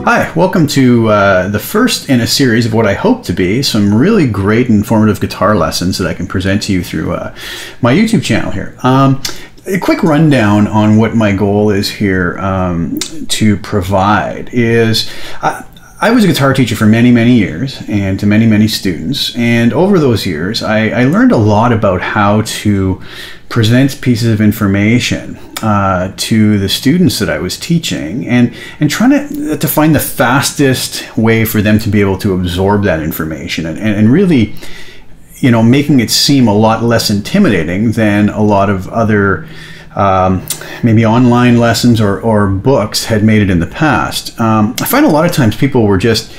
Hi, welcome to the first in a series of what I hope to be some really great informative guitar lessons that I can present to you through my YouTube channel here. A quick rundown on what my goal is here to provide is I was a guitar teacher for many, many years and to many, many students. And over those years, I learned a lot about how to present pieces of information to the students that I was teaching and trying to find the fastest way for them to be able to absorb that information and really, you know, making it seem a lot less intimidating than a lot of other maybe online lessons or books had made it in the past. I find a lot of times people were just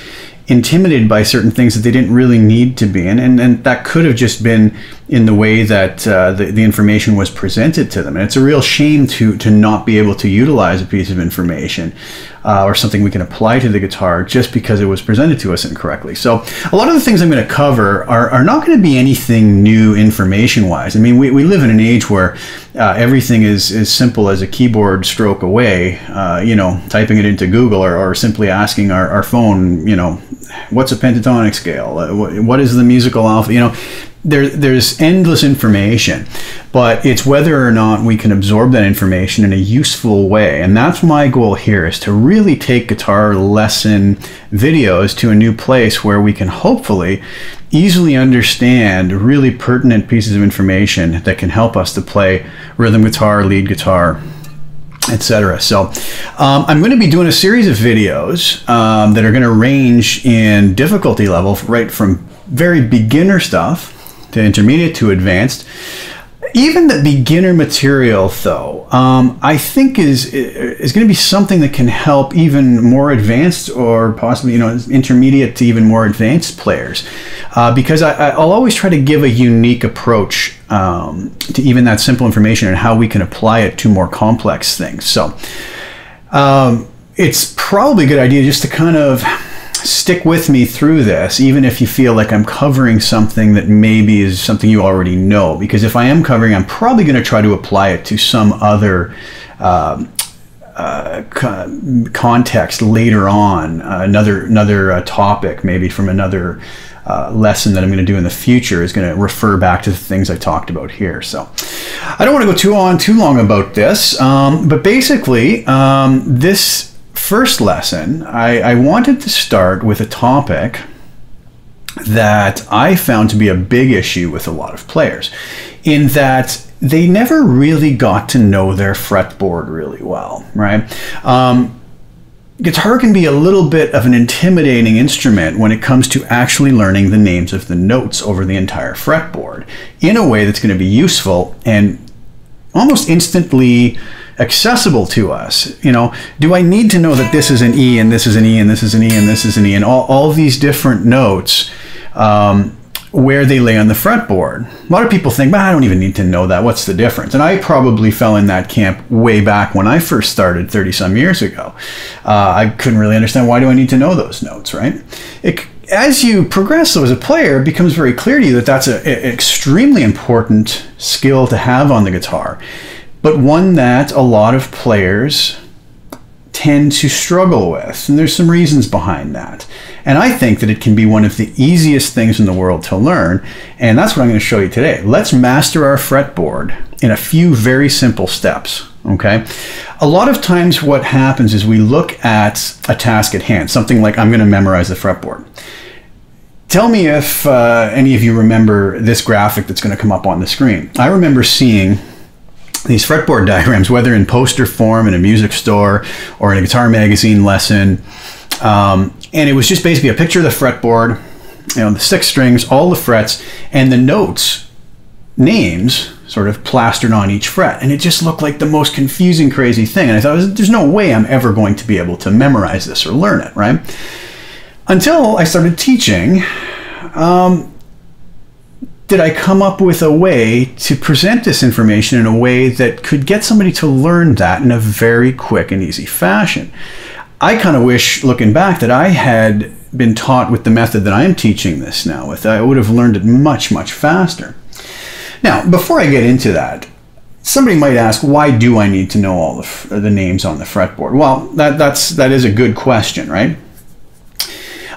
intimidated by certain things that they didn't really need to be, and that could have just been in the way that the information was presented to them. And it's a real shame to not be able to utilize a piece of information or something we can apply to the guitar just because it was presented to us incorrectly. So a lot of the things I'm going to cover are not going to be anything new information-wise. I mean, we live in an age where everything is as simple as a keyboard stroke away, you know, typing it into Google or simply asking our phone, you know, what's a pentatonic scale? What is the musical alpha? You know, there's endless information, but it's whether or not we can absorb that information in a useful way. And that's my goal here, is to really take guitar lesson videos to a new place where we can hopefully easily understand really pertinent pieces of information that can help us to play rhythm guitar, lead guitar, etc. So I'm going to be doing a series of videos that are going to range in difficulty level, right from very beginner stuff to intermediate to advanced. Even the beginner material, though, I think is going to be something that can help even more advanced, or possibly, you know, intermediate to even more advanced players, because I'll always try to give a unique approach to even that simple information and how we can apply it to more complex things. So it's probably a good idea just to kind of stick with me through this, even if you feel like I'm covering something that maybe is something you already know, because if I am covering, I'm probably going to try to apply it to some other context later on, another topic, maybe from another lesson that I'm going to do in the future is going to refer back to the things I talked about here. So I don't want to go too long about this, but basically this first lesson, I wanted to start with a topic that I found to be a big issue with a lot of players, in that they never really got to know their fretboard really well, right? Guitar can be a little bit of an intimidating instrument when it comes to actually learning the names of the notes over the entire fretboard in a way that's going to be useful and almost instantly accessible to us. You know, do I need to know that this is an E and this is an E and this is an E and this is an E and all these different notes where they lay on the fretboard? A lot of people think, I don't even need to know that. What's the difference? And I probably fell in that camp way back when I first started 30 some years ago. I couldn't really understand, why do I need to know those notes, right? As you progress though as a player, it becomes very clear to you that that's an extremely important skill to have on the guitar, but one that a lot of players tend to struggle with. And there's some reasons behind that. And I think that it can be one of the easiest things in the world to learn. And that's what I'm going to show you today. Let's master our fretboard in a few very simple steps. Okay. A lot of times what happens is we look at a task at hand, something like, I'm going to memorize the fretboard. Tell me if any of you remember this graphic that's going to come up on the screen. I remember seeing these fretboard diagrams, whether in poster form in a music store or in a guitar magazine lesson, and it was just basically a picture of the fretboard, you know, the 6 strings, all the frets, and the notes names sort of plastered on each fret, and it just looked like the most confusing, crazy thing. And I thought, there's no way I'm ever going to be able to memorize this or learn it, right? Until I started teaching, did I come up with a way to present this information in a way that could get somebody to learn that in a very quick and easy fashion. I kind of wish, looking back, that I had been taught with the method that I am teaching this now with, I would have learned it much, much faster. Now, before I get into that, somebody might ask, why do I need to know all the names on the fretboard? Well, that is a good question, right?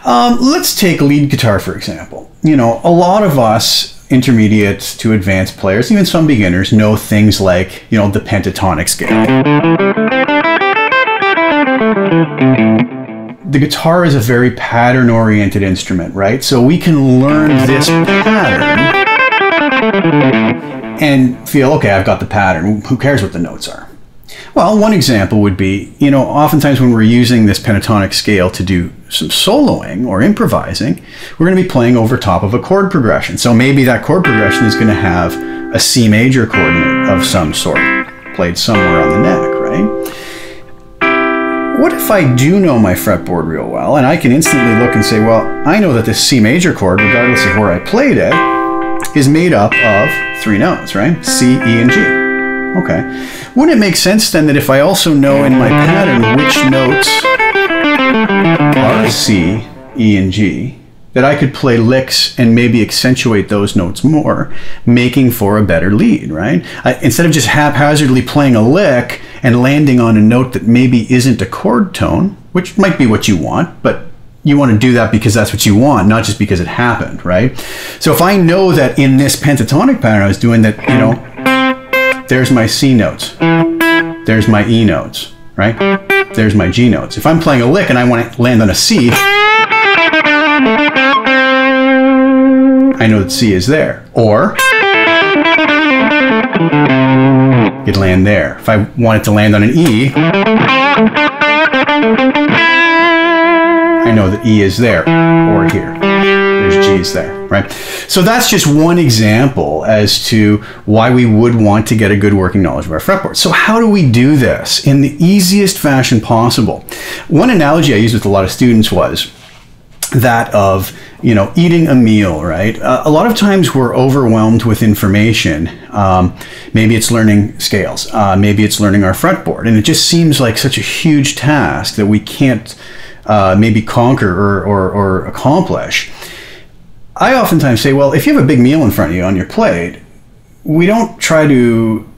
Let's take lead guitar, for example. You know, a lot of us intermediate to advanced players, even some beginners, know things like, you know, the pentatonic scale. The guitar is a very pattern-oriented instrument, right? So we can learn this pattern and feel, okay, I've got the pattern. Who cares what the notes are? Well, one example would be, you know, oftentimes when we're using this pentatonic scale to do some soloing or improvising, we're going to be playing over top of a chord progression. So maybe that chord progression is going to have a C major chord of some sort played somewhere on the neck, right? What if I do know my fretboard real well, and I can instantly look and say, well, I know that this C major chord, regardless of where I played it, is made up of three notes, right? C, E, and G. Okay. Wouldn't it make sense then that if I also know in my pattern which notes are C, E, and G, that I could play licks and maybe accentuate those notes more, making for a better lead, right? Instead of just haphazardly playing a lick and landing on a note that maybe isn't a chord tone, which might be what you want, but you want to do that because that's what you want, not just because it happened, right? So if I know that in this pentatonic pattern I was doing that, you know, there's my C notes, there's my E notes, right? There's my G notes. If I'm playing a lick and I want to land on a C, I know that C is there, or it'd land there. If I wanted to land on an E, I know that E is there, or here. There's G is there, right? So that's just one example as to why we would want to get a good working knowledge of our fretboard. So how do we do this in the easiest fashion possible? One analogy I used with a lot of students was that of, you know, eating a meal, right? A lot of times we're overwhelmed with information. Maybe it's learning scales, maybe it's learning our fretboard, and it just seems like such a huge task that we can't maybe conquer or accomplish. I oftentimes say, well, if you have a big meal in front of you on your plate, we don't try to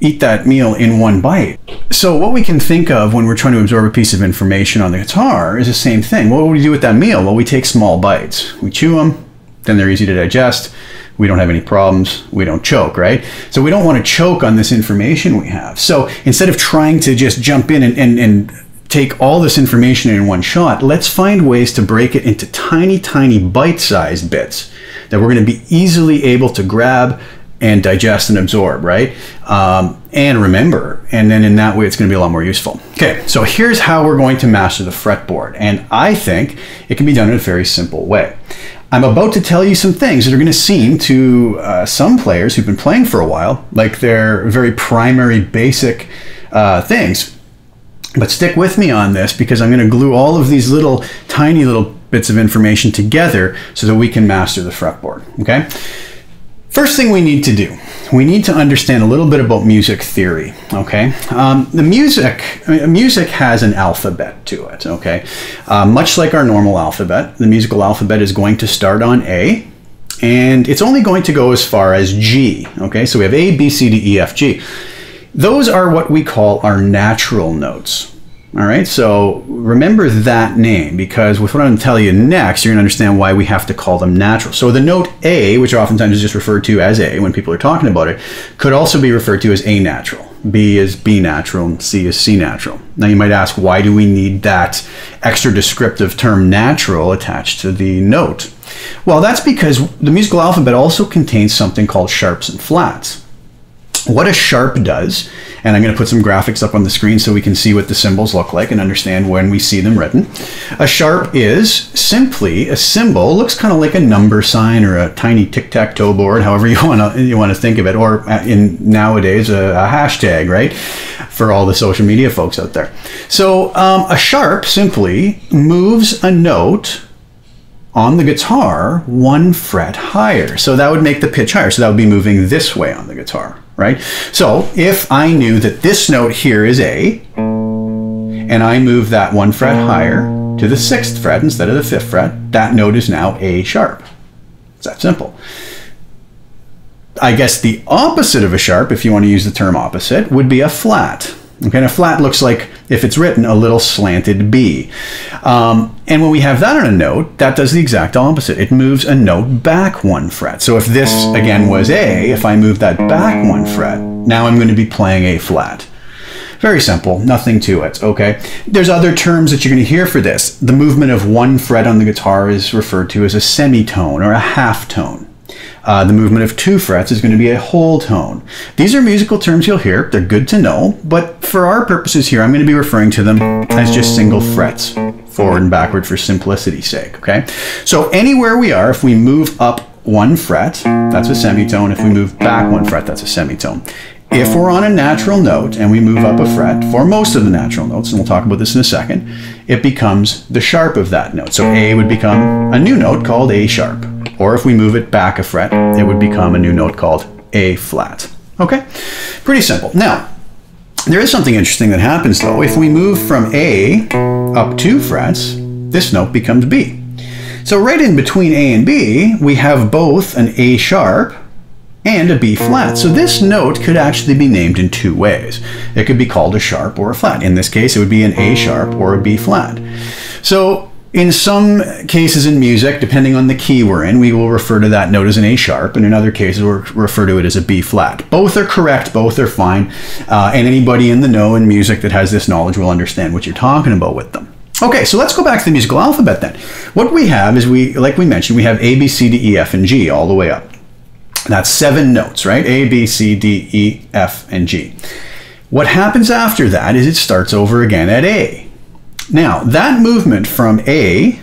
eat that meal in one bite. So what we can think of when we're trying to absorb a piece of information on the guitar is the same thing. What do we do with that meal? Well, we take small bites. We chew them, then they're easy to digest. We don't have any problems. We don't choke, right? So we don't want to choke on this information we have. So instead of trying to just jump in and take all this information in one shot, let's find ways to break it into tiny, tiny bite-sized bits that we're going to be easily able to grab and digest and absorb, right? And remember, and then in that way, it's gonna be a lot more useful. Okay, so here's how we're going to master the fretboard. And I think it can be done in a very simple way. I'm about to tell you some things that are gonna seem to some players who've been playing for a while, like they're very primary, basic things. But stick with me on this because I'm gonna glue all of these little, tiny little bits of information together so that we can master the fretboard, okay? First thing we need to do, we need to understand a little bit about music theory, okay? Music has an alphabet to it, okay? Much like our normal alphabet, the musical alphabet is going to start on A, and it's only going to go as far as G, okay? So we have A, B, C, D, E, F, G. Those are what we call our natural notes, all right? So remember that name, because with what I'm going to tell you next, you're going to understand why we have to call them natural. So the note A, which oftentimes is just referred to as A when people are talking about it, could also be referred to as A natural. B is B natural, and C is C natural. Now you might ask, why do we need that extra descriptive term natural attached to the note? Well, that's because the musical alphabet also contains something called sharps and flats. What a sharp does, and I'm going to put some graphics up on the screen so we can see what the symbols look like and understand when we see them written. A sharp is simply a symbol, looks kind of like a number sign or a tiny tic-tac-toe board, however you want to think of it, or in nowadays a hashtag, right? For all the social media folks out there. So a sharp simply moves a note on the guitar one fret higher. So that would make the pitch higher. So that would be moving this way on the guitar, right? So if I knew that this note here is A, and I move that one fret higher, to the 6th fret instead of the 5th fret, that note is now A sharp. It's that simple. I guess the opposite of a sharp, if you want to use the term opposite, would be a flat. Okay, and a flat looks like, if it's written, a little slanted B. And when we have that on a note, that does the exact opposite. It moves a note back 1 fret. So if this, again, was A, if I move that back 1 fret, now I'm going to be playing A flat. Very simple, nothing to it, okay? There's other terms that you're going to hear for this. The movement of 1 fret on the guitar is referred to as a semitone or a half tone. The movement of 2 frets is going to be a whole tone. These are musical terms you'll hear. They're good to know, but for our purposes here, I'm going to be referring to them as just single frets, forward and backward for simplicity's sake, okay? So anywhere we are, if we move up 1 fret, that's a semitone. If we move back 1 fret, that's a semitone. If we're on a natural note and we move up a fret for most of the natural notes, and we'll talk about this in a second, it becomes the sharp of that note. So A would become a new note called A sharp. Or if we move it back a fret, it would become a new note called A flat. Okay, pretty simple. Now, there is something interesting that happens though. If we move from A up 2 frets, this note becomes B. So right in between A and B, we have both an A sharp and a B flat. So this note could actually be named in 2 ways. It could be called a sharp or a flat. In this case, it would be an A sharp or a B flat. So in some cases in music, depending on the key we're in, we will refer to that note as an A sharp, and in other cases we'll refer to it as a B flat. Both are correct, both are fine, and anybody in the know in music that has this knowledge will understand what you're talking about with them. Okay, so let's go back to the musical alphabet then. What we have is, like we mentioned, we have A, B, C, D, E, F, and G all the way up. That's 7 notes, right? A, B, C, D, E, F, and G. What happens after that is it starts over again at A. Now, that movement from A,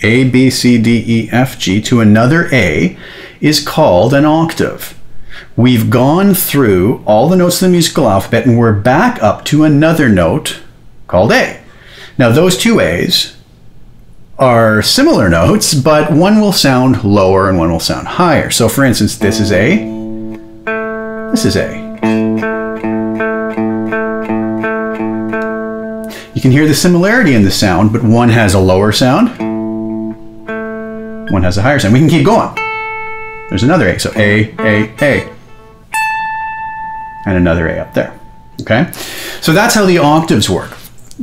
B, C, D, E, F, G, to another A is called an octave. We've gone through all the notes of the musical alphabet and we're back up to another note called A. Now, those 2 A's are similar notes, but one will sound lower and one will sound higher. So, for instance, this is A, this is A. You can hear the similarity in the sound, but one has a lower sound, one has a higher sound. We can keep going. There's another A, so A, and another A up there, okay? So that's how the octaves work.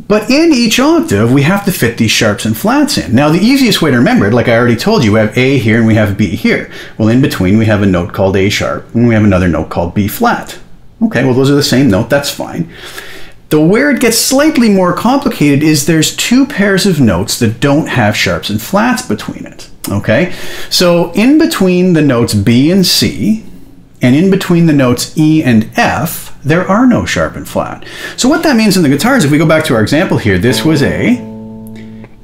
But in each octave, we have to fit these sharps and flats in. Now, the easiest way to remember it, like I already told you, we have A here and we have B here. Well, in between, we have a note called A sharp, and we have another note called B flat. Okay, well, those are the same note, that's fine. Where it gets slightly more complicated is there's 2 pairs of notes that don't have sharps and flats between it, okay? So in between the notes B and C, and in between the notes E and F, there are no sharp and flat. So what that means in the guitar is, if we go back to our example here, this was A,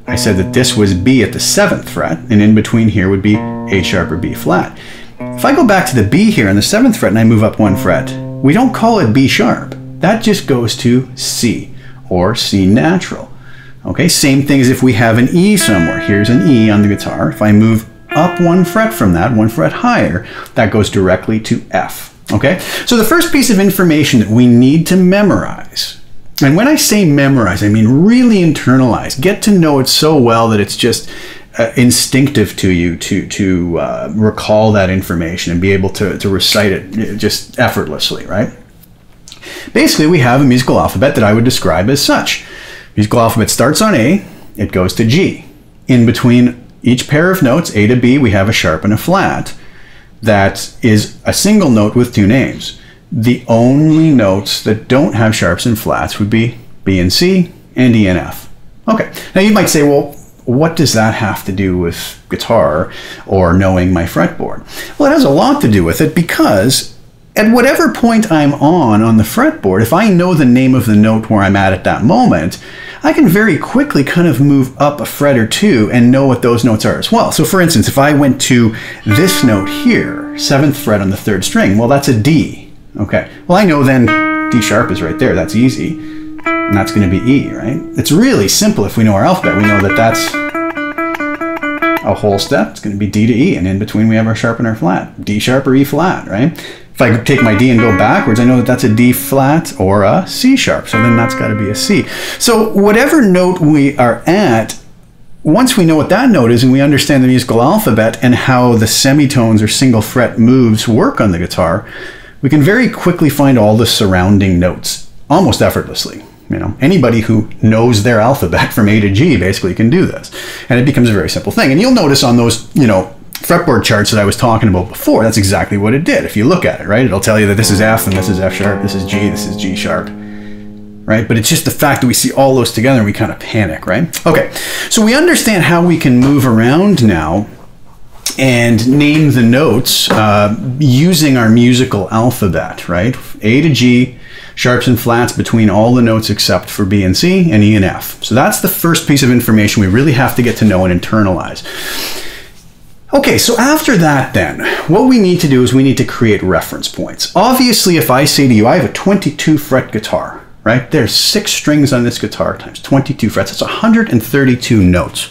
I said that this was B at the 7th fret, and in between here would be A sharp or B flat. If I go back to the B here on the 7th fret and I move up 1 fret, we don't call it B sharp. That just goes to C, or C natural. Okay, same thing as if we have an E somewhere. Here's an E on the guitar. If I move up 1 fret from that, 1 fret higher, that goes directly to F. Okay, so the first piece of information that we need to memorize, and when I say memorize, I mean really internalize, get to know it so well that it's just instinctive to you to recall that information and be able to recite it just effortlessly, right? Basically, we have a musical alphabet that I would describe as such. Musical alphabet starts on A, it goes to G. In between each pair of notes, A to B, we have a sharp and a flat. That is a single note with 2 names. The only notes that don't have sharps and flats would be B and C and E and F. Okay, now you might say, well, what does that have to do with guitar or knowing my fretboard? Well, it has a lot to do with it, because at whatever point I'm on the fretboard, if I know the name of the note where I'm at that moment, I can very quickly kind of move up a fret or 2 and know what those notes are as well. So for instance, if I went to this note here, 7th fret on the 3rd string, well, that's a D. Okay, well, I know then D sharp is right there, that's easy. And that's gonna be E, right? It's really simple if we know our alphabet. We know that that's a whole step, it's gonna be D to E, and in between we have our sharp and our flat. D sharp or E flat, right? If I take my D and go backwards, I know that that's a D flat or a C sharp. So then that's got to be a C. So whatever note we are at, Once we know what that note is and we understand the musical alphabet and how the semitones or single fret moves work on the guitar, we can very quickly find all the surrounding notes almost effortlessly. You know, anybody who knows their alphabet from A to G basically can do this. And it becomes a very simple thing. And you'll notice on those, you know, fretboard charts that I was talking about before, that's exactly what it did. If you look at it, right, it'll tell you that this is F and this is F sharp, this is G sharp, right? But it's just the fact that we see all those together and we kind of panic, right? Okay, so we understand how we can move around now and name the notes using our musical alphabet, right? A to G, sharps and flats between all the notes except for B and C, and E and F. So that's the first piece of information we really have to get to know and internalize. Okay, so after that then, what we need to do is we need to create reference points. Obviously, if I say to you, I have a 22 fret guitar, right? There's 6 strings on this guitar times 22 frets. That's 132 notes.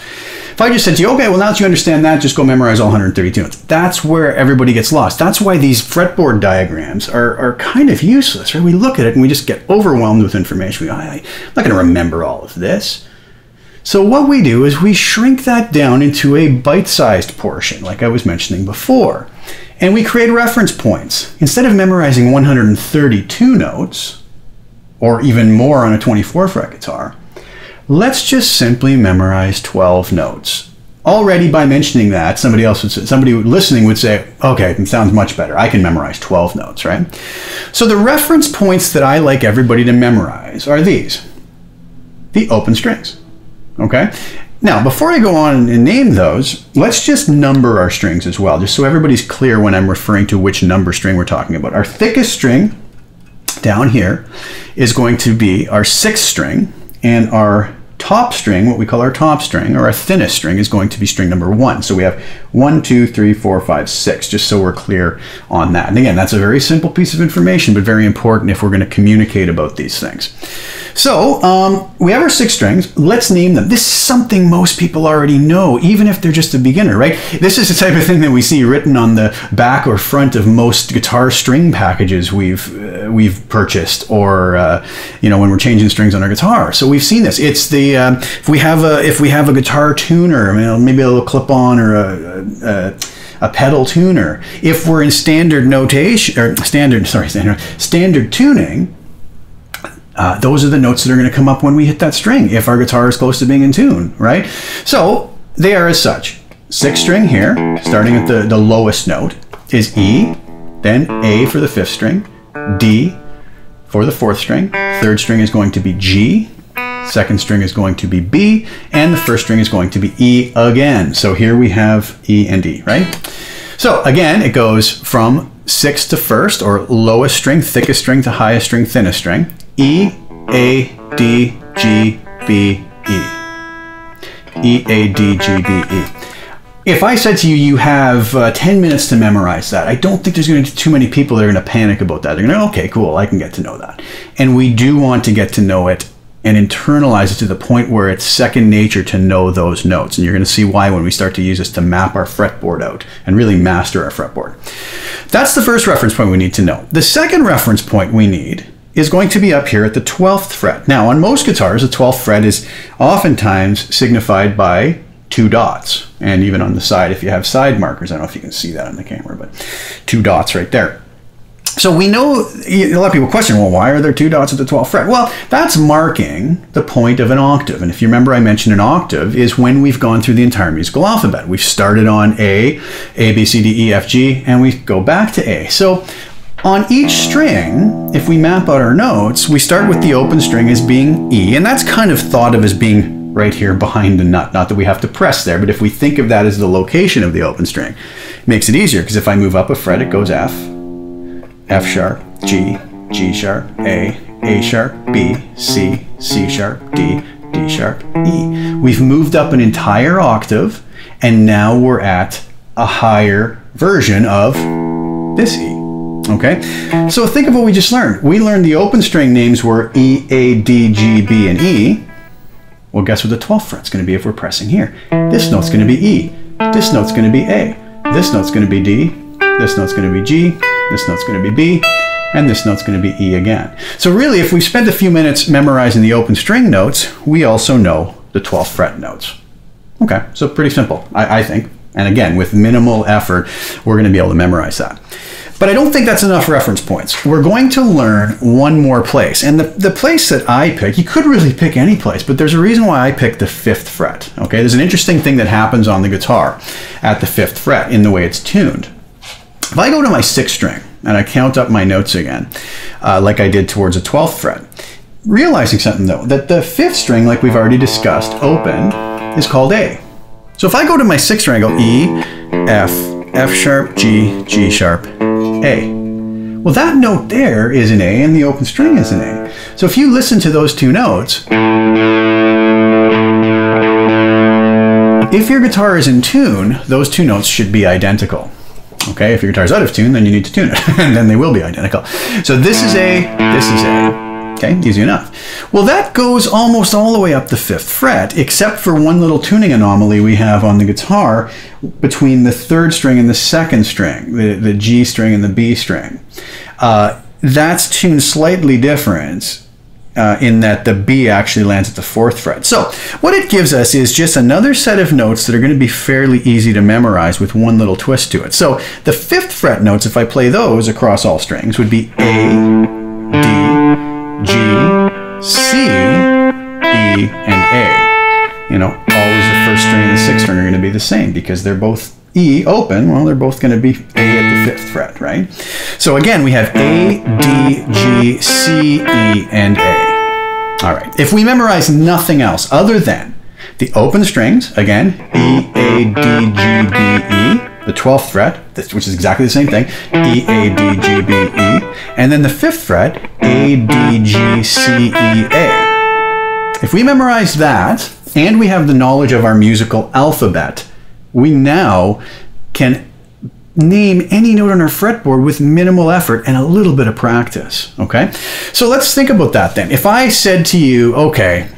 If I just said to you, okay, well, now that you understand that, just go memorize all 132 notes. That's where everybody gets lost. That's why these fretboard diagrams are kind of useless, right? We look at it and we just get overwhelmed with information. We go, I'm not gonna remember all of this. So what we do is we shrink that down into a bite-sized portion, like I was mentioning before. And we create reference points. Instead of memorizing 132 notes, or even more on a 24 fret guitar, let's just simply memorize 12 notes. Already by mentioning that, somebody listening would say, okay, it sounds much better. I can memorize 12 notes, right? So the reference points that I like everybody to memorize are these, the open strings, okay? Now, before I go on and name those, let's just number our strings as well, just so everybody's clear when I'm referring to which number string we're talking about. Our thickest string down here is going to be our 6th string, and our top string, what we call our top string, or our thinnest string, is going to be string number 1. So we have 1, 2, 3, 4, 5, 6, just so we're clear on that. And again, that's a very simple piece of information, but very important if we're gonna communicate about these things. So we have our 6 strings, let's name them. This is something most people already know, even if they're just a beginner, right? This is the type of thing that we see written on the back or front of most guitar string packages we've purchased, or you know, when we're changing strings on our guitar. So we've seen this. It's the if we have a guitar tuner, you know, maybe a little clip-on or a pedal tuner. If we're in standard notation or standard tuning. Those are the notes that are going to come up when we hit that string, if our guitar is close to being in tune, right? So they are as such. 6th string here, starting at the lowest note, is E, then A for the 5th string, D for the 4th string, 3rd string is going to be G, 2nd string is going to be B, and the 1st string is going to be E again. So here we have E and D, right? So again, it goes from 6th to 1st, or lowest string, thickest string, to highest string, thinnest string. E, A, D, G, B, E. E, A, D, G, B, E. If I said to you, you have 10 minutes to memorize that, I don't think there's going to be too many people that are going to panic about that. They're going to, okay, cool, I can get to know that. And we do want to get to know it and internalize it to the point where it's second nature to know those notes. And you're going to see why when we start to use this to map our fretboard out and really master our fretboard. That's the first reference point we need to know. The second reference point we need is going to be up here at the 12th fret. Now, on most guitars, the 12th fret is oftentimes signified by 2 dots. And even on the side, if you have side markers, I don't know if you can see that on the camera, but 2 dots right there. So we know, a lot of people question, well, why are there 2 dots at the 12th fret? Well, that's marking the point of an octave. And if you remember, I mentioned an octave is when we've gone through the entire musical alphabet. We've started on A, B, C, D, E, F, G, and we go back to A. So on each string, if we map out our notes, we start with the open string as being E, and that's kind of thought of as being right here behind the nut. Not that we have to press there, but if we think of that as the location of the open string, it makes it easier, because if I move up a fret, it goes F, F sharp, G, G sharp, A sharp, B, C, C sharp, D, D sharp, E. We've moved up an entire octave, and now we're at a higher version of this E. Okay, so think of what we just learned. We learned the open string names were E, A, D, G, B, and E. Well, guess what the 12th fret's going to be if we're pressing here? This note's going to be E. This note's going to be A. This note's going to be D. This note's going to be G. This note's going to be B. And this note's going to be E again. So really, if we spend a few minutes memorizing the open string notes, we also know the 12th fret notes. Okay, so pretty simple, I think. And again, with minimal effort, we're going to be able to memorize that. But I don't think that's enough reference points. We're going to learn one more place. And the place that I pick, you could really pick any place, but there's a reason why I picked the 5th fret. Okay, there's an interesting thing that happens on the guitar at the 5th fret in the way it's tuned. If I go to my 6th string and I count up my notes again, like I did towards the 12th fret, realizing something though, that the 5th string, like we've already discussed, opened, is called A. So if I go to my 6th string, I go E, F, F sharp, G, G sharp, A. Well, that note there is an A and the open string is an A. So if you listen to those two notes, if your guitar is in tune, those two notes should be identical. Okay, if your guitar is out of tune, then you need to tune it, and then they will be identical. So this is A, this is A. Okay, easy enough. Well, that goes almost all the way up the 5th fret, except for one little tuning anomaly we have on the guitar between the 3rd string and the 2nd string, the G string and the B string. That's tuned slightly different in that the B actually lands at the 4th fret. So what it gives us is just another set of notes that are going to be fairly easy to memorize with one little twist to it. So the 5th fret notes, if I play those across all strings, would be A, D, G, C, E, and A. You know, always the 1st string and the 6th string are going to be the same because they're both E open. Well, they're both going to be A at the 5th fret, right? So again, we have A, D, G, C, E, and A. All right. If we memorize nothing else other than the open strings, again, E, A, D, G, B, E, the 12th fret, which is exactly the same thing, E, A, D, G, B, E, and then the 5th fret, A, D, G, C, E, A. If we memorize that, and we have the knowledge of our musical alphabet, we now can name any note on our fretboard with minimal effort and a little bit of practice, okay? So let's think about that then. If I said to you, okay,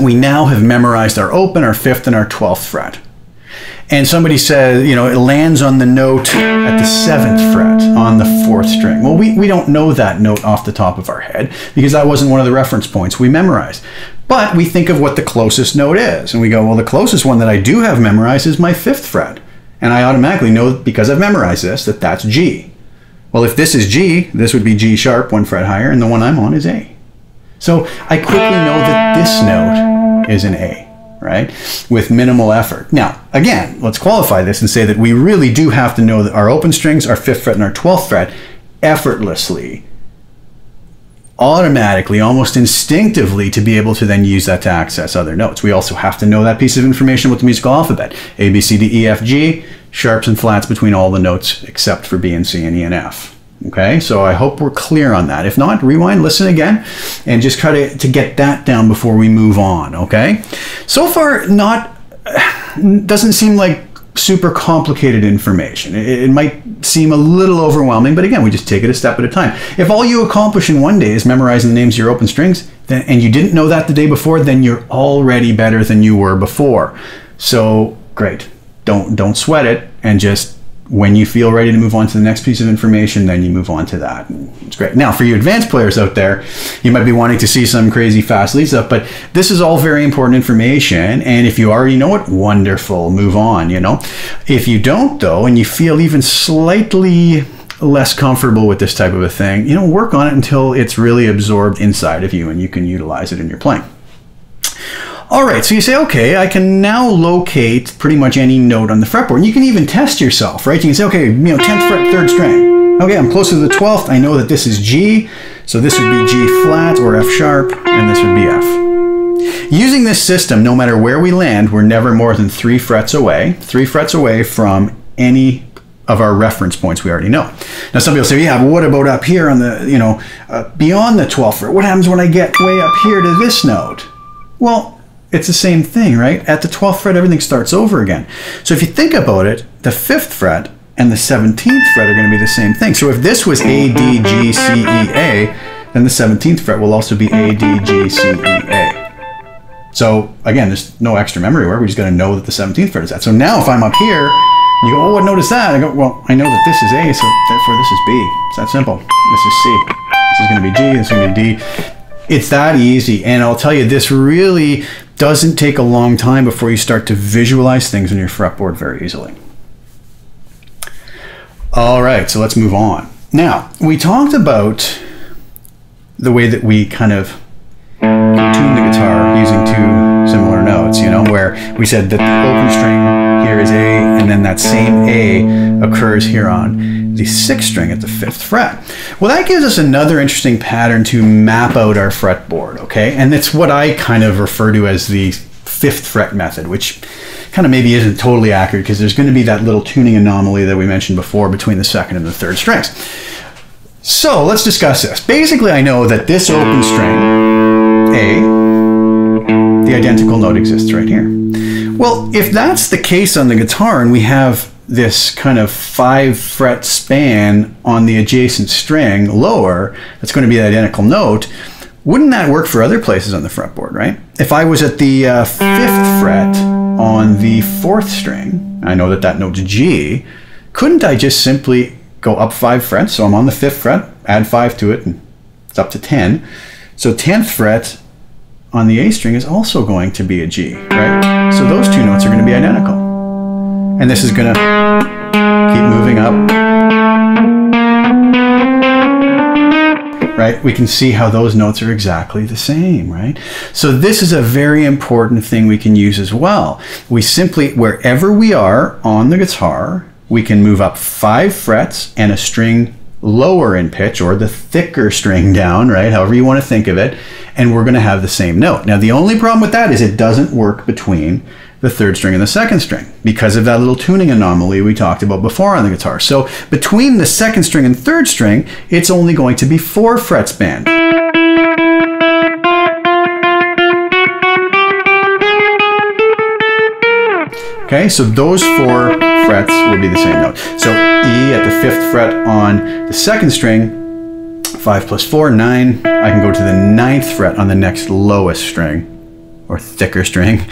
we now have memorized our open, our 5th, and our 12th fret, and somebody says, you know, it lands on the note at the 7th fret on the 4th string. Well, we don't know that note off the top of our head because that wasn't one of the reference points we memorized. But we think of what the closest note is. And we go, well, the closest one that I do have memorized is my 5th fret. And I automatically know, because I've memorized this, that that's G. Well, if this is G, this would be G sharp, 1 fret higher, and the one I'm on is A. So I quickly know that this note is an A, right? With minimal effort. Now, again, let's qualify this and say that we really do have to know that our open strings, our 5th fret and our 12th fret effortlessly, automatically, almost instinctively to be able to then use that to access other notes. We also have to know that piece of information about the musical alphabet, A, B, C, D, E, F, G, sharps and flats between all the notes except for B and C and E and F. Okay, so I hope we're clear on that. If not, rewind, listen again, and just try to get that down before we move on, okay? So far, doesn't seem like super complicated information. It might seem a little overwhelming, but again, we just take it a step at a time. If all you accomplish in one day is memorizing the names of your open strings, and you didn't know that the day before, then you're already better than you were before. So, great. Don't sweat it, and just, when you feel ready to move on to the next piece of information, then you move on to that. It's great. Now, for you advanced players out there, you might be wanting to see some crazy fast lead stuff, but this is all very important information. And if you already know it, wonderful, move on, you know. If you don't though, and you feel even slightly less comfortable with this type of a thing, you know, work on it until it's really absorbed inside of you and you can utilize it in your playing. All right, so you say, okay, I can now locate pretty much any note on the fretboard. And you can even test yourself, right? You can say, okay, you know, 10th fret, 3rd string. Okay, I'm close to the 12th. I know that this is G, so this would be G flat or F sharp, and this would be F. Using this system, no matter where we land, we're never more than 3 frets away from any of our reference points we already know. Now, some people say, yeah, but what about up here on the, you know, beyond the 12th fret? What happens when I get way up here to this note? Well, it's the same thing, right? At the 12th fret, everything starts over again. So if you think about it, the 5th fret and the 17th fret are going to be the same thing. So if this was A, D, G, C, E, A, then the 17th fret will also be A, D, G, C, E, A. So again, there's no extra memory work. We just got to know that the 17th fret is that. So now if I'm up here, you go, oh, what note is that? I go, well, I know that this is A, so therefore this is B. It's that simple. This is C. This is going to be G. This is going to be D. It's that easy. And I'll tell you, this really doesn't take a long time before you start to visualize things on your fretboard very easily. All right, so let's move on. Now, we talked about the way that we kind of tune the guitar using two similar notes, you know, where we said that the open string here is A, and then that same A occurs here on the sixth string at the fifth fret. Well, that gives us another interesting pattern to map out our fretboard, okay? And it's what I kind of refer to as the fifth fret method, which kind of maybe isn't totally accurate because there's going to be that little tuning anomaly that we mentioned before between the second and the third strings. So let's discuss this. Basically, I know that this open string, A, the identical note exists right here. Well, if that's the case on the guitar and we have this kind of 5-fret span on the adjacent string lower, that's going to be the identical note, wouldn't that work for other places on the fretboard, right? If I was at the 5th fret on the 4th string, I know that that note's G, couldn't I just simply go up 5 frets? So I'm on the 5th fret, add 5 to it, and it's up to 10. So 10th fret on the A string is also going to be a G, right? So those two notes are going to be identical. And this is going to keep moving up. Right? We can see how those notes are exactly the same, right? So this is a very important thing we can use as well. We simply, wherever we are on the guitar, we can move up 5 frets and a string lower in pitch, or the thicker string down, right? However you want to think of it, and we're going to have the same note. Now, the only problem with that is it doesn't work between the third string and the second string because of that little tuning anomaly we talked about before on the guitar. So between the second string and third string, it's only going to be 4 fret span. Okay, so those 4 frets will be the same note. So E at the 5th fret on the second string, 5 plus 4, 9. I can go to the 9th fret on the next lowest string, or thicker string,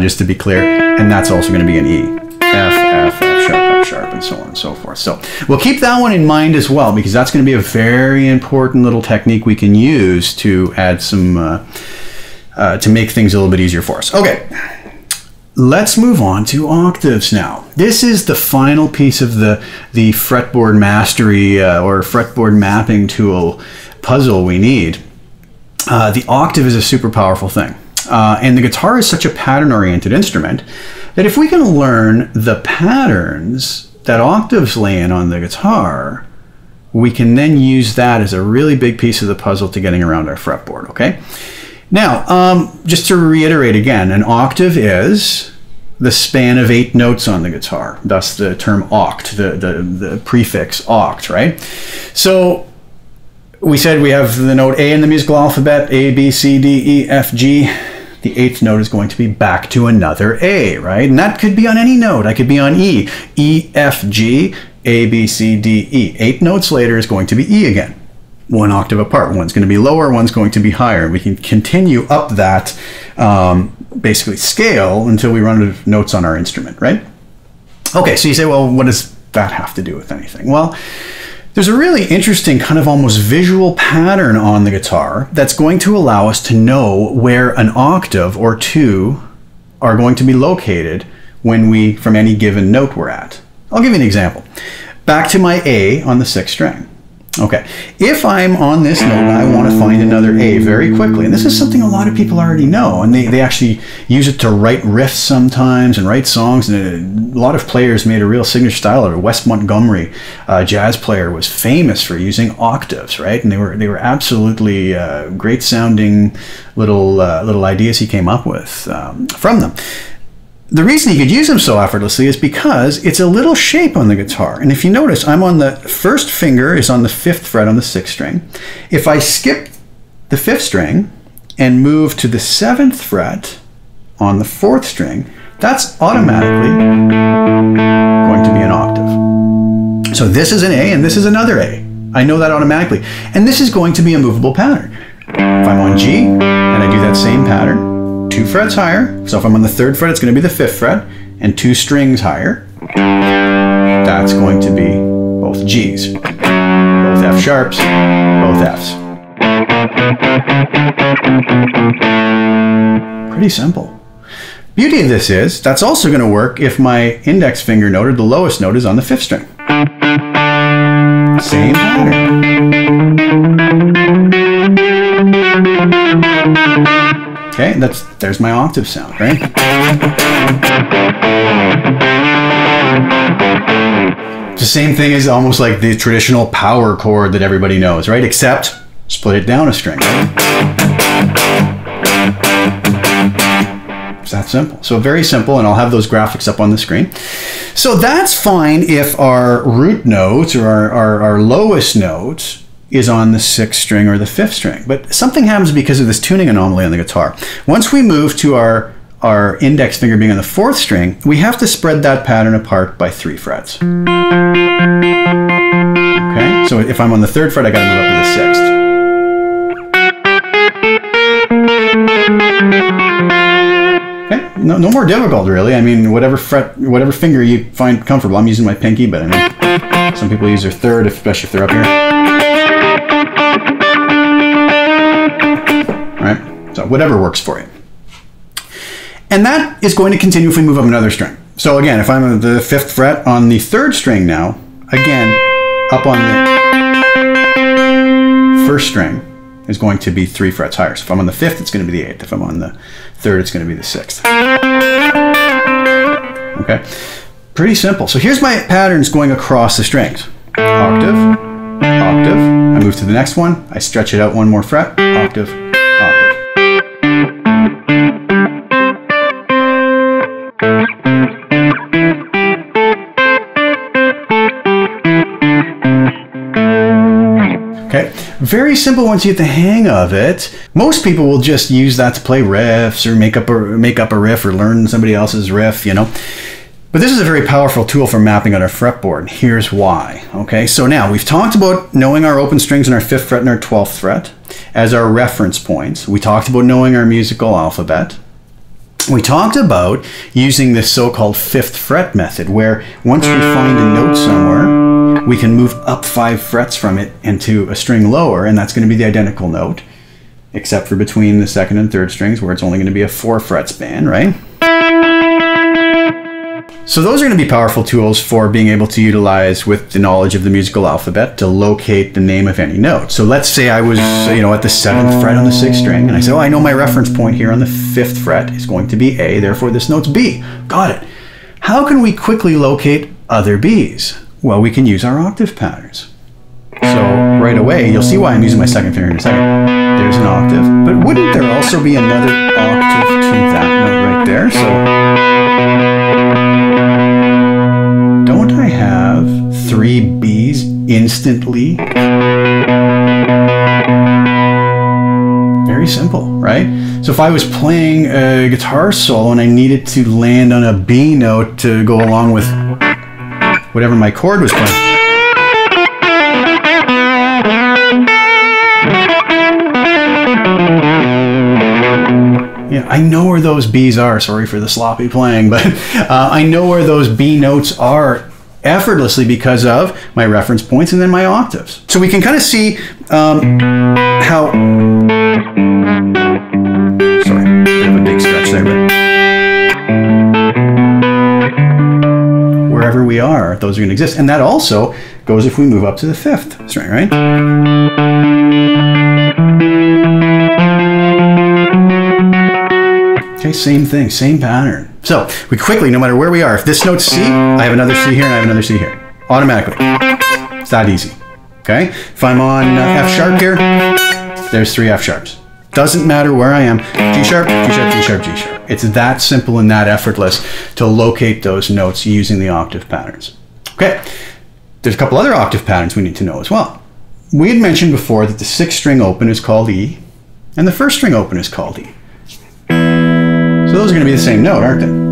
just to be clear, and that's also going to be an E. F, F sharp, and so on and so forth. So we'll keep that one in mind as well, because that's going to be a very important little technique we can use to add some, to make things a little bit easier for us. Okay, let's move on to octaves now. This is the final piece of the fretboard mastery or fretboard mapping tool puzzle we need. The octave is a super powerful thing. And the guitar is such a pattern-oriented instrument that if we can learn the patterns that octaves lay in on the guitar, we can then use that as a really big piece of the puzzle to getting around our fretboard, okay? Now, just to reiterate again, an octave is the span of 8 notes on the guitar. Thus the term oct, the prefix oct, right? So we said we have the note A in the musical alphabet, A, B, C, D, E, F, G. The 8th note is going to be back to another A, right? And that could be on any note. I could be on E. E, F, G, A, B, C, D, E. 8 notes later is going to be E again. 1 octave apart. One's going to be lower, one's going to be higher. We can continue up that basically scale until we run out of notes on our instrument, right? Okay, so you say, well, what does that have to do with anything? Well, there's a really interesting kind of almost visual pattern on the guitar that's going to allow us to know where an octave or two are going to be located when we, from any given note we're at. I'll give you an example. Back to my A on the 6th string. Okay, if I'm on this note and I want to find another A very quickly, and this is something a lot of people already know, and they actually use it to write riffs sometimes and write songs, and a lot of players made a real signature style of it. Wes Montgomery, a jazz player, was famous for using octaves, right? And they were absolutely great sounding little ideas he came up with from them. The reason he could use them so effortlessly is because it's a little shape on the guitar. And if you notice, I'm on the first finger is on the 5th fret on the 6th string. If I skip the 5th string and move to the 7th fret on the 4th string, that's automatically going to be an octave. So this is an A and this is another A. I know that automatically. And this is going to be a movable pattern. If I'm on G and I do that same pattern, 2 frets higher, so if I'm on the 3rd fret, it's going to be the 5th fret, and 2 strings higher, that's going to be both Gs, both F sharps, both Fs. Pretty simple. Beauty of this is, that's also going to work if my index finger note, or the lowest note, is on the fifth string. Same pattern. Okay, there's my octave sound, right? It's the same thing as almost like the traditional power chord that everybody knows, right? Except split it down a string. It's that simple. So very simple, and I'll have those graphics up on the screen. So that's fine if our root notes, or our lowest note, is on the sixth string or the fifth string. But something happens because of this tuning anomaly on the guitar. Once we move to our index finger being on the fourth string, we have to spread that pattern apart by 3 frets. Okay, so if I'm on the 3rd fret, I gotta move up to the 6th. No more difficult, really. I mean, whatever finger you find comfortable. I'm using my pinky, but I mean, some people use their 3rd, especially if they're up here. All right, so whatever works for you. And that is going to continue if we move up another string. So again, if I'm on the 5th fret on the 3rd string now, again, up on the 1st string is going to be 3 frets higher. So if I'm on the 5th, it's going to be the 8th. If I'm on the 3rd, it's going to be the 6th. Okay, pretty simple. So here's my patterns going across the strings. Octave, octave, I move to the next one, I stretch it out 1 more fret, octave, octave. Okay, very simple once you get the hang of it. Most people will just use that to play riffs or make up a riff or learn somebody else's riff, you know. But this is a very powerful tool for mapping on our fretboard, and here's why. Okay, so now we've talked about knowing our open strings in our 5th fret and our 12th fret as our reference points. We talked about knowing our musical alphabet. We talked about using this so-called 5th fret method, where once we find a note somewhere, we can move up 5 frets from it into a string lower, and that's going to be the identical note, except for between the 2nd and 3rd strings, where it's only going to be a 4 fret span, right? So those are going to be powerful tools for being able to utilize with the knowledge of the musical alphabet to locate the name of any note. So let's say I was, you know, at the 7th fret on the 6th string, and I said, oh, I know my reference point here on the 5th fret is going to be A, therefore this note's B. Got it. How can we quickly locate other Bs? Well, we can use our octave patterns. So right away, you'll see why I'm using my 2nd finger in a second. There's an octave, but wouldn't there also be another octave to that note right there? So don't I have 3 Bs instantly? Very simple, right? So if I was playing a guitar solo and I needed to land on a B note to go along with whatever my chord was playing, yeah, I know where those Bs are. Sorry for the sloppy playing, but I know where those B notes are effortlessly because of my reference points and then my octaves. So we can kind of see how... Sorry, I have a big stretch there, but... wherever we are, those are going to exist. And that also goes if we move up to the 5th string, right? Okay, same thing, same pattern. So we quickly, no matter where we are, if this note's C, I have another C here and I have another C here. Automatically. It's that easy. Okay? If I'm on F sharp here, there's 3 F sharps. Doesn't matter where I am, G sharp, G sharp, G sharp, G sharp. It's that simple and that effortless to locate those notes using the octave patterns. Okay, there's a couple other octave patterns we need to know as well. We had mentioned before that the 6th string open is called E, and the 1st string open is called E. So those are going to be the same note, aren't they?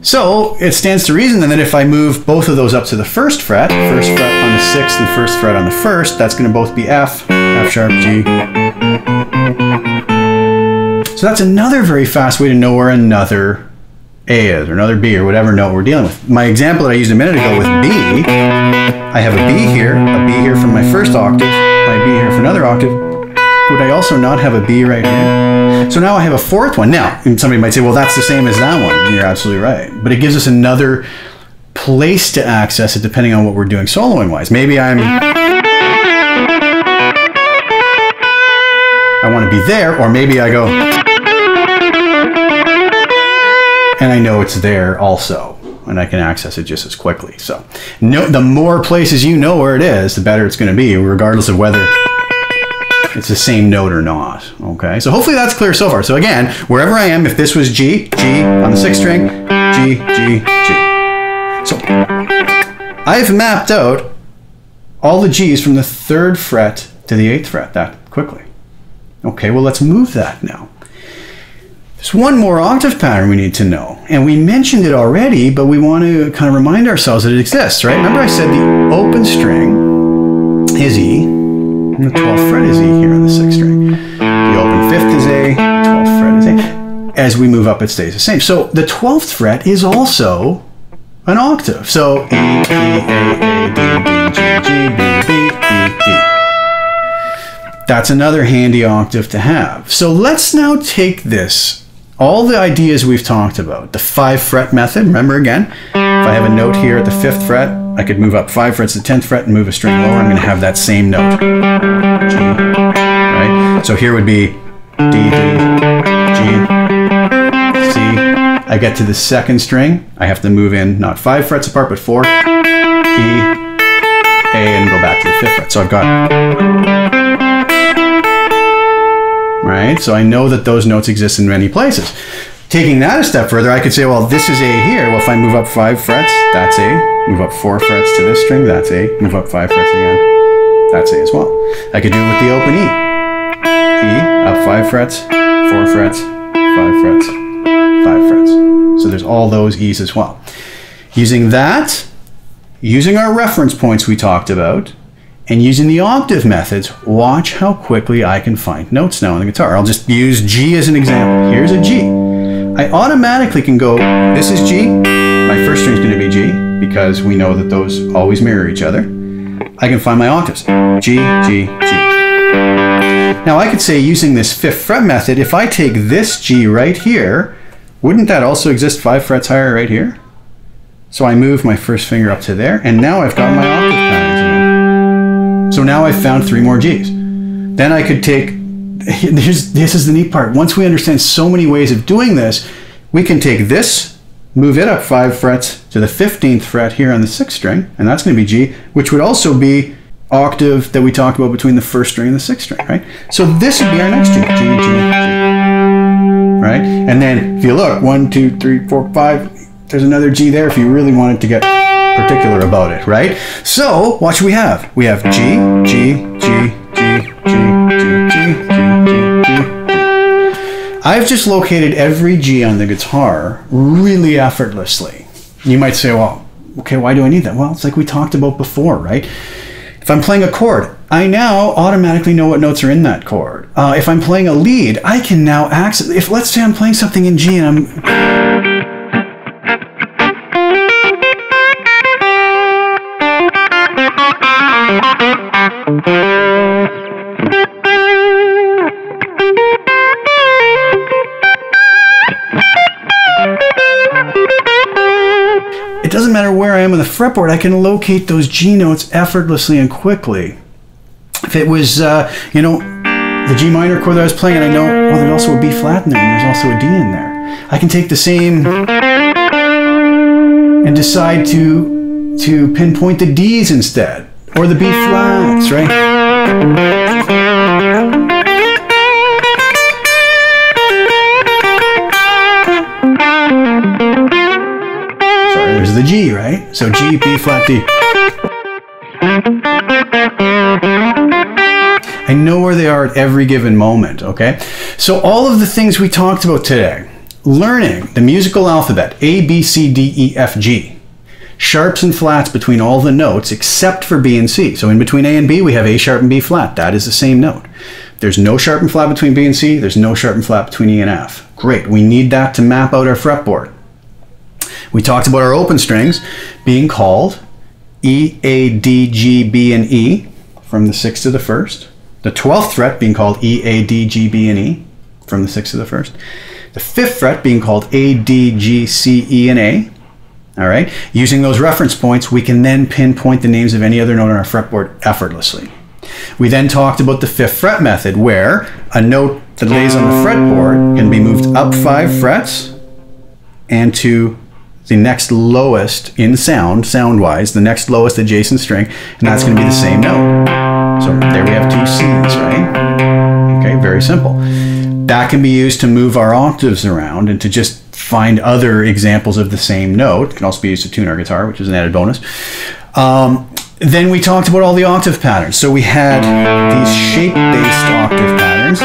So it stands to reason then that if I move both of those up to the 1st fret, 1st fret on the 6th and 1st fret on the 1st, that's going to both be F, F sharp, G. So that's another very fast way to know where another A is, or another B, or whatever note we're dealing with. My example that I used a minute ago with B, I have a B here from my 1st octave, my B here for another octave. Would I also not have a B right here? So now I have a fourth one. Now, somebody might say, well, that's the same as that one. You're absolutely right. But it gives us another place to access it depending on what we're doing soloing-wise. Maybe I want to be there, or maybe I go, and I know it's there also, and I can access it just as quickly. So no, the more places you know where it is, the better it's going to be, regardless of whether it's the same note or not. Okay, so hopefully that's clear so far. So again, wherever I am, if this was G, G on the sixth string, G, G, G. So I've mapped out all the G's from the 3rd fret to the 8th fret that quickly. Okay, well, let's move that now. There's one more octave pattern we need to know, and we mentioned it already, but we want to kind of remind ourselves that it exists, right? Remember I said the open string is E, and the 12th fret is E here on the 6th string. The open 5th is A, the 12th fret is A. As we move up, it stays the same. So the 12th fret is also an octave. So E, E, A, D, D, G, G, B, B, E, E. That's another handy octave to have. So let's now take this, all the ideas we've talked about, the 5-fret method. Remember again, if I have a note here at the 5th fret, I could move up 5 frets to the 10th fret and move a string lower. I'm going to have that same note, G, right? So here would be D, D, G. I get to the 2nd string, I have to move in not 5 frets apart, but 4, E, A, and go back to the 5th fret. So I've got, right? So I know that those notes exist in many places. Taking that a step further, I could say, well, this is A here. Well, if I move up 5 frets, that's A. Move up 4 frets to this string, that's A. Move up 5 frets again, that's A as well. I could do it with the open E. E, up 5 frets, 4 frets, 5 frets. 5 frets. So there's all those E's as well. Using that, using our reference points we talked about, and using the octave methods, watch how quickly I can find notes now on the guitar. I'll just use G as an example. Here's a G. I automatically can go, this is G, my 1st string's going to be G, because we know that those always mirror each other. I can find my octaves. G, G, G. Now I could say, using this 5th fret method, if I take this G right here, wouldn't that also exist 5 frets higher right here? So I move my 1st finger up to there, and now I've got my octave patterns in. So now I've found 3 more Gs. Then I could take, this is the neat part. Once we understand so many ways of doing this, we can take this, move it up 5 frets to the 15th fret here on the 6th string, and that's going to be G, which would also be octave that we talked about between the 1st string and the 6th string, right? So this would be our next G, G, G, G. Right? And then if you look, 1, 2, 3, 4, 5, there's another G there if you really wanted to get particular about it, right? So watch what we have. We have G, G, G, G, G, G, G, G, G, G. I've just located every G on the guitar really effortlessly. You might say, well, okay, why do I need that? Well, it's like we talked about before, right? If I'm playing a chord, I now automatically know what notes are in that chord. If I'm playing a lead, I can now access, if let's say I'm playing something in G and it doesn't matter where I am on the fretboard, I can locate those G notes effortlessly and quickly. If it was, you know, the G minor chord that I was playing, and I know, well, there's also a B flat in there, and there's also a D in there. I can take the same and decide to pinpoint the Ds instead, or the B flats, right? The G, right? So G, B flat, D. I know where they are at every given moment, okay? So all of the things we talked about today, learning the musical alphabet, A, B, C, D, E, F, G, sharps and flats between all the notes except for B and C. So in between A and B, we have A sharp and B flat. That is the same note. There's no sharp and flat between B and C. There's no sharp and flat between E and F. Great, we need that to map out our fretboard. We talked about our open strings being called E, A, D, G, B, and E from the 6th to the 1st. The 12th fret being called E, A, D, G, B, and E. from the sixth to the first. The fifth fret being called A, D, G, C, E, and A. All right, using those reference points, we can then pinpoint the names of any other note on our fretboard effortlessly. We then talked about the fifth fret method, where a note that lays on the fretboard can be moved up 5 frets and to the next lowest in sound, sound-wise, the next lowest adjacent string, and that's going to be the same note. So there we have 2 Cs, right? Okay, very simple. That can be used to move our octaves around and to just find other examples of the same note. It can also be used to tune our guitar, which is an added bonus. Then we talked about all the octave patterns. So we had these shape-based octave patterns.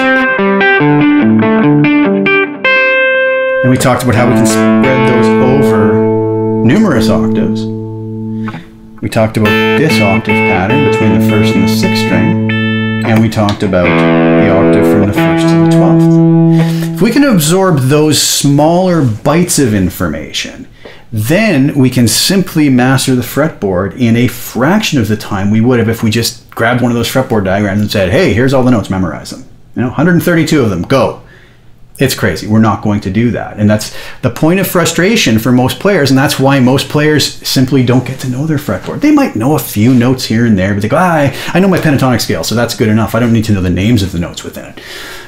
And we talked about how we can spread those over numerous octaves. We talked about this octave pattern between the first and the sixth string. And we talked about the octave from the first to the 12th. If we can absorb those smaller bites of information, then we can simply master the fretboard in a fraction of the time we would have if we just grabbed one of those fretboard diagrams and said, hey, here's all the notes, memorize them. You know, 132 of them, go. It's crazy. We're not going to do that. And that's the point of frustration for most players. And that's why most players simply don't get to know their fretboard. They might know a few notes here and there, but they go, I know my pentatonic scale, so that's good enough. I don't need to know the names of the notes within it.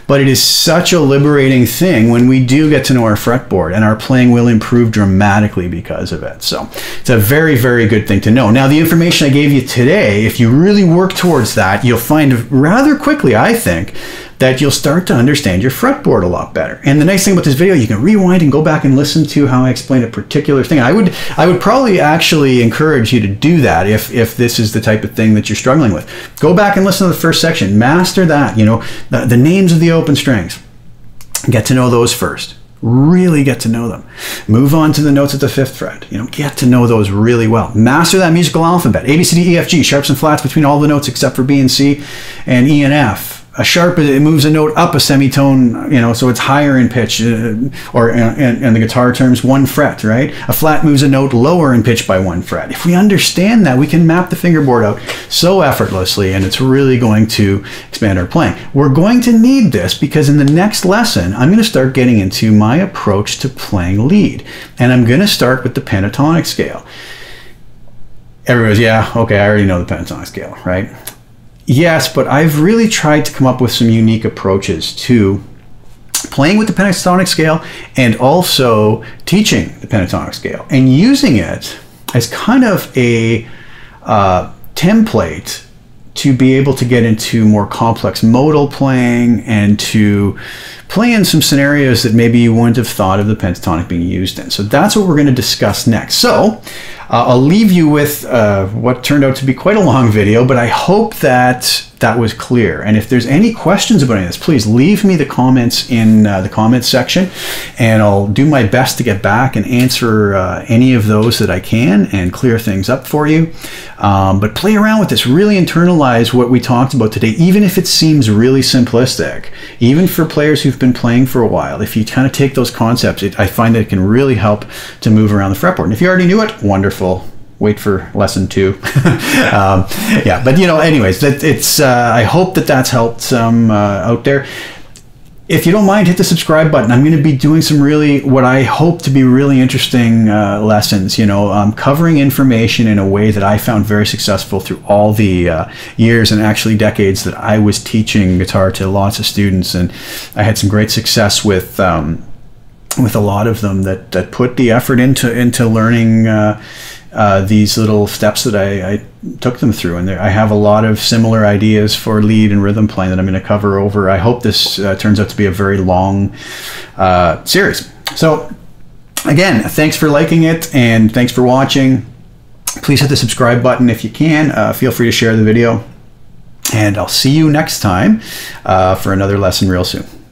But it is such a liberating thing when we do get to know our fretboard, and our playing will improve dramatically because of it. So it's a very, very good thing to know. Now, the information I gave you today, if you really work towards that, you'll find rather quickly, I think, that you'll start to understand your fretboard a lot better. And the nice thing about this video, you can rewind and go back and listen to how I explained a particular thing. I would probably actually encourage you to do that if this is the type of thing that you're struggling with. Go back and listen to the first section, master that, you know, the names of the open strings. Get to know those first. Really get to know them. Move on to the notes at the fifth fret. You know, get to know those really well. Master that musical alphabet. A, B, C, D, E, F, G, sharps and flats between all the notes except for B and C and E and F. A sharp, it moves a note up a semitone, you know, so it's higher in pitch, or in the guitar terms, 1 fret, right? A flat moves a note lower in pitch by 1 fret. If we understand that, we can map the fingerboard out so effortlessly, and it's really going to expand our playing. We're going to need this because in the next lesson, I'm going to start getting into my approach to playing lead, and I'm going to start with the pentatonic scale. Everybody's, yeah, okay, I already know the pentatonic scale, right? Yes, but I've really tried to come up with some unique approaches to playing with the pentatonic scale and also teaching the pentatonic scale and using it as kind of a template to be able to get into more complex modal playing and to play in some scenarios that maybe you wouldn't have thought of the pentatonic being used in. So that's what we're going to discuss next. So I'll leave you with what turned out to be quite a long video, but I hope that that was clear. And if there's any questions about any of this, please leave me the comments in the comments section, and I'll do my best to get back and answer any of those that I can and clear things up for you. But play around with this. Really internalize what we talked about today, even if it seems really simplistic. Even for players who've been playing for a while, if you kind of take those concepts, I find that it can really help to move around the fretboard. And if you already knew it, wonderful. Wait for lesson 2. Yeah, but you know, anyways, I hope that that's helped some out there. If you don't mind, hit the subscribe button. I'm going to be doing some really, what I hope to be really interesting lessons, you know, covering information in a way that I found very successful through all the years and actually decades that I was teaching guitar to lots of students. And I had some great success with a lot of them that put the effort into learning these little steps that I took them through. And I have a lot of similar ideas for lead and rhythm playing that I'm going to cover over. I hope this turns out to be a very long series. So again, thanks for liking it and thanks for watching. Please hit the subscribe button if you can. Feel free to share the video. And I'll see you next time for another lesson real soon.